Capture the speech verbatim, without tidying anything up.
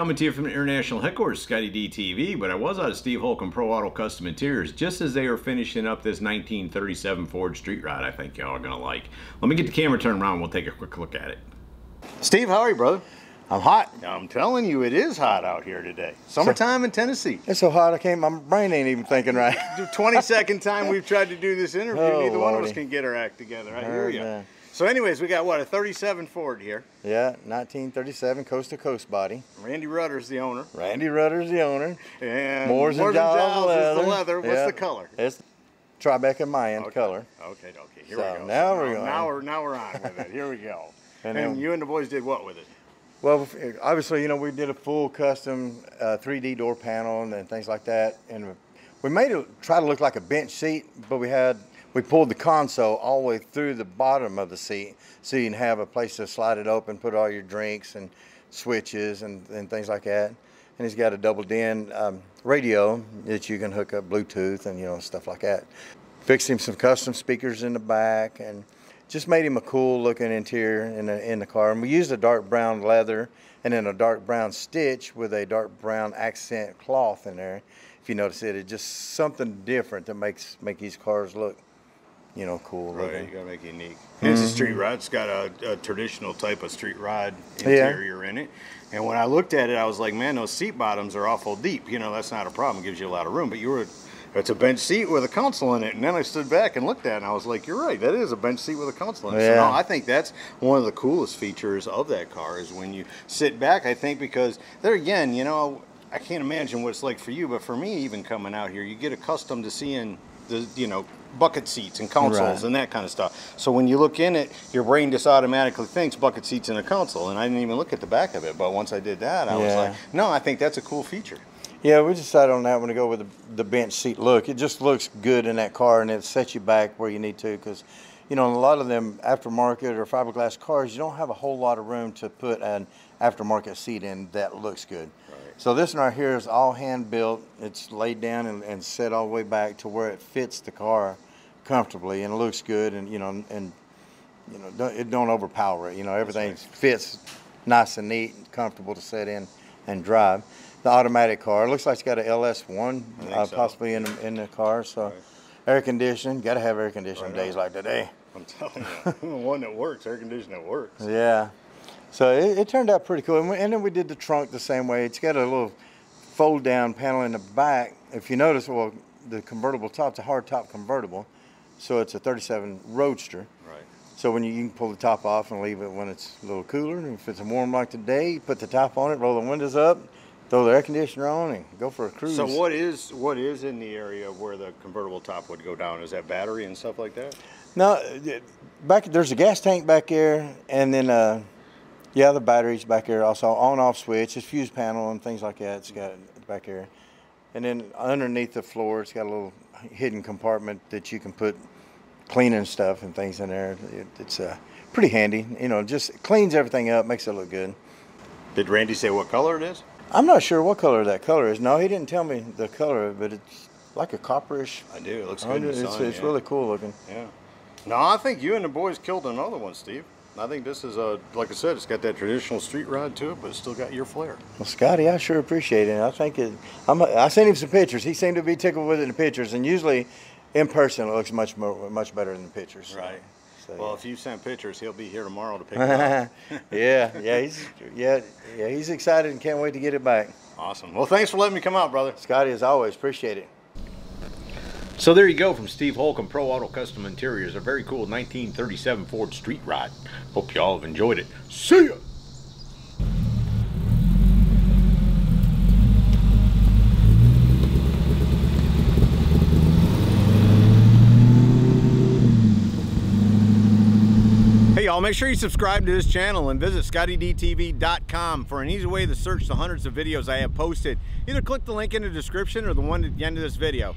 Coming to you from the international headquarters, ScottieDTV, but I was out of Steve Holcomb Pro Auto Custom Interiors just as they were finishing up this nineteen thirty-seven Ford Street Rod I think y'all are going to like. Let me get the camera turned around and we'll take a quick look at it. Steve, how are you, brother? I'm hot. I'm telling you, it is hot out here today. Summertime so, in Tennessee. It's so hot I can't, my brain ain't even thinking right. twenty-second time we've tried to do this interview, oh, neither Lordy. one of us can get our act together. I hear you. So anyways, we got what, a thirty-seven Ford here. Yeah, nineteen thirty-seven Coast to Coast body. Randy Rudder's the owner. Randy Rudder's the owner. And Moore's and Giles is the leather. What's yeah. the color? It's Tribeca Mayan okay. color. Okay, okay, here so we go. Now, so we're now, now we're now we're on with it. Here we go. and and then, you and the boys did what with it? Well, obviously, you know, we did a full custom uh, three D door panel and, and things like that, and we made it try to look like a bench seat, but we had we pulled the console all the way through the bottom of the seat, so you can have a place to slide it open, put all your drinks and switches and, and things like that. And it's got a double D I N um, radio that you can hook up Bluetooth and you know stuff like that. Fixed him some custom speakers in the back and just made him a cool looking interior in the, in the car. And we used a dark brown leather and then a dark brown stitch with a dark brown accent cloth in there. If you notice it, it's just something different that makes make these cars look, you know, cool. Right, looking. You gotta make it unique. Mm-hmm. It's a street rod. It's got a, a traditional type of street rod interior yeah. in it. And when I looked at it, I was like, man, those seat bottoms are awful deep. You know, that's not a problem. It gives you a lot of room. But you were... It's a bench seat with a console in it. And then I stood back and looked at it, and I was like, you're right, that is a bench seat with a console in it. Yeah. So no, I think that's one of the coolest features of that car is when you sit back, I think, because there again, you know, I can't imagine what it's like for you, but for me, even coming out here, you get accustomed to seeing the, you know, bucket seats and consoles right. and that kind of stuff. So when you look in it, your brain just automatically thinks bucket seats and a console. And I didn't even look at the back of it. But once I did that, I yeah. was like, no, I think that's a cool feature. Yeah, we decided on that one to go with the, the bench seat look. It just looks good in that car, and it sets you back where you need to because, you know, a lot of them aftermarket or fiberglass cars, you don't have a whole lot of room to put an aftermarket seat in that looks good. Right. So this one right here is all hand-built. It's laid down and, and set all the way back to where it fits the car comfortably and looks good, and, you know, and you know, don't, it don't overpower it. You know, everything That's right. fits nice and neat and comfortable to set in and drive. The automatic car. It looks like it's got an L S one uh, so. possibly in the, in the car. So, right. air conditioning. Got to have air conditioning right days on. like today. I'm telling you, one that works. Air conditioning that works. Yeah. So it, it turned out pretty cool. And, we, and then we did the trunk the same way. It's got a little fold down panel in the back. If you notice, well, the convertible top's a hard top convertible, so it's a thirty-seven Roadster. Right. So when you, you can pull the top off and leave it when it's a little cooler. And if it's warm like today, you put the top on it, roll the windows up, throw the air conditioner on and go for a cruise. So what is what is in the area where the convertible top would go down? Is that battery and stuff like that? No, back there's a gas tank back there, and then uh, yeah, the batteries back there also on-off switch, it's fuse panel and things like that. It's got back there, and then underneath the floor, it's got a little hidden compartment that you can put cleaning stuff and things in there. It, it's uh, pretty handy, you know. Just cleans everything up, makes it look good. Did Randy say what color it is? I'm not sure what color that color is. No, he didn't tell me the color, but it's like a copperish. I do. It looks good. It's, in the sun, it's yeah. really cool looking. Yeah. No, I think you and the boys killed another one, Steve. I think this is a, like I said, it's got that traditional street rod to it, but it's still got your flair. Well, Scotty, I sure appreciate it. I think it. I'm, I sent him some pictures. He seemed to be tickled with it in the pictures, and usually, in person, it looks much more, much better than the pictures. Right. So, well, yeah. if you send pictures, he'll be here tomorrow to pick it up. yeah, yeah, he's yeah, yeah, he's excited and can't wait to get it back. Awesome. Well, thanks for letting me come out, brother. Scotty, as always, appreciate it. So there you go from Steve Holcomb Pro Auto Custom Interiors, a very cool nineteen thirty-seven Ford Street Rod. Hope y'all have enjoyed it. See ya. Make sure you subscribe to this channel and visit Scottie D T V dot com for an easy way to search the hundreds of videos I have posted. Either click the link in the description or the one at the end of this video.